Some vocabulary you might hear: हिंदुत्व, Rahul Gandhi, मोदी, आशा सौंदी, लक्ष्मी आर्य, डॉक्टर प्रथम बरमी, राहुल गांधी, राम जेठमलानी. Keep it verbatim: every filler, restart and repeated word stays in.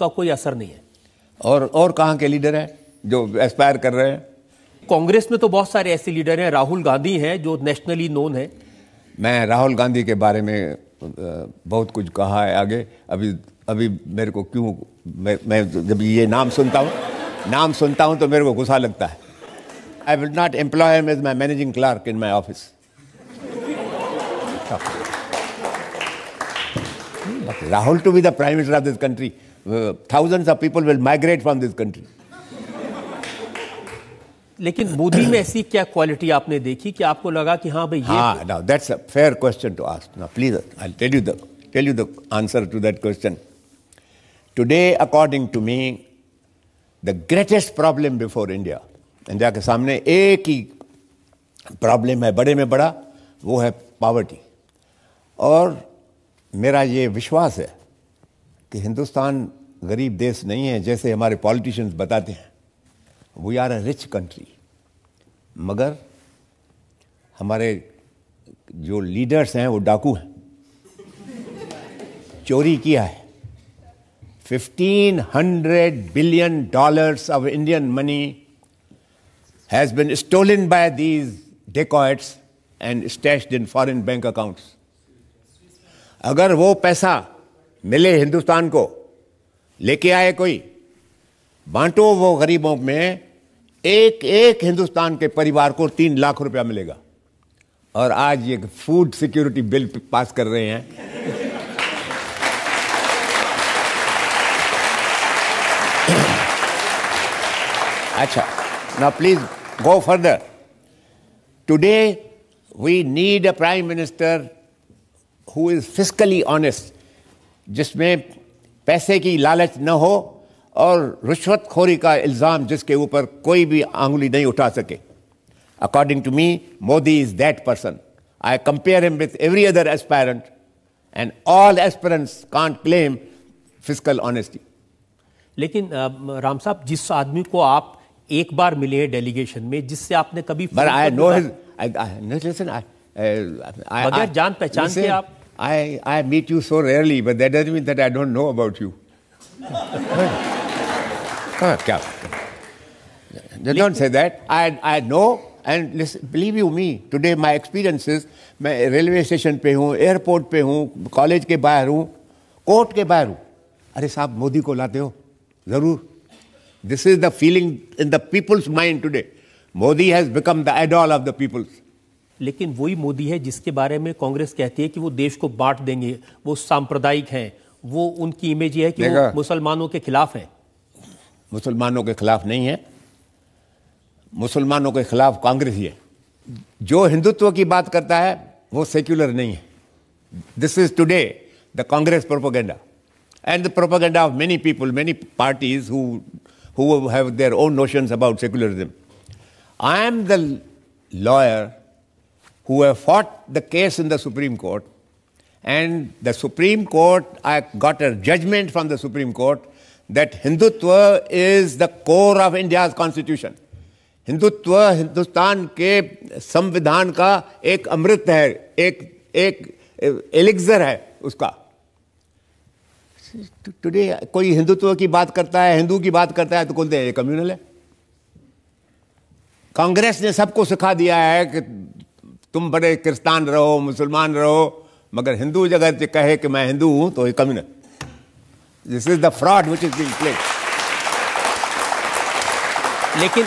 का कोई असर नहीं है। और और कहाँ के लीडर हैं जो एस्पायर कर रहे हैं? कांग्रेस में तो बहुत सारे ऐसे लीडर हैं, राहुल गांधी हैं जो नेशनली नोन है। मैं राहुल गांधी के बारे में बहुत कुछ कहा है आगे, अभी अभी मेरे को क्यों, मैं, मैं जब ये नाम सुनता हूँ नाम सुनता हूँ तो मेरे को गुस्सा लगता है। I will not employ him as my managing clerk in my office. Rahul to be the prime minister of this country, uh, thousands of people will migrate from this country. लेकिन मोदी में ऐसी क्या क्वालिटी आपने देखी कि आपको लगा कि हाँ भाई ये? हाँ, now that's a fair question to ask. Now please, I'll tell you the tell you the answer to that question. Today, according to me, the greatest problem before India, India के सामने एक ही प्रॉब्लम है बड़े में बड़ा, वो है poverty. और मेरा ये विश्वास है कि हिंदुस्तान गरीब देश नहीं है जैसे हमारे पॉलिटिशियंस बताते हैं। We are a rich country, मगर हमारे जो लीडर्स हैं वो डाकू हैं, चोरी किया है। Fifteen hundred billion dollars of Indian money has been stolen by these dacoits and stashed in foreign bank accounts. अगर वो पैसा मिले हिंदुस्तान को, लेके आए कोई, बांटो वो गरीबों में, एक एक हिंदुस्तान के परिवार को तीन लाख रुपया मिलेगा। और आज ये फूड सिक्योरिटी बिल पास कर रहे हैं। अच्छा, now please go further. Today we need a prime minister who is fiscally honest, जिसमें पैसे की लालच न हो और रिश्वतखोरी का इल्ज़ाम जिसके ऊपर कोई भी आंगुली नहीं उठा सके। According to me, Modi is that person. I compare him with every other aspirant, and all aspirants can't claim fiscal honesty. लेकिन राम साहब, जिस आदमी को आप एक बार मिले डेलीगेशन में, जिससे आपने कभी But I know his, I, I, listen, I, बगैर जान पहचान के आप, I I meet you so rarely, but that doesn't mean that I don't know about you. हाँ क्या? Don't say that. I I know and listen, believe you me. Today my experiences, मैं railway station पे हूँ, airport पे हूँ, college के बाहर हूँ, कोर्ट के बाहर हूँ। अरे साहब, मोदी को लाते हो जरूर। This is the feeling in the people's mind today. Modi has become the idol of the people. लेकिन वही मोदी है जिसके बारे में कांग्रेस कहती है कि वो देश को बांट देंगे, वो सांप्रदायिक हैं, वो उनकी इमेज है कि वो मुसलमानों के खिलाफ हैं। मुसलमानों के खिलाफ नहीं है, मुसलमानों के खिलाफ कांग्रेस ही है। जो हिंदुत्व की बात करता है वो सेक्युलर नहीं है। This is today the Congress propaganda and the propaganda of many people, many parties who who have their own notions about secularism. I am the lawyer who have fought the case in the Supreme Court, and the Supreme Court, I got a judgment from the Supreme Court that Hindutva is the core of India's constitution. Hindutva Hindustan ke संविधान का एक अमृत है, एक एक elixir है उसका। Today कोई हिंदुत्व की बात करता है, हिंदू की बात करता है तो बोलते हैं ये कम्युनल है। कांग्रेस ने सबको सिखा दिया है कि तुम बड़े क्रिस्तान रहो, मुसलमान रहो, मगर हिंदू जगह से कहे कि मैं हिंदू हूं तो ये communal. This is the fraud which is being played. लेकिन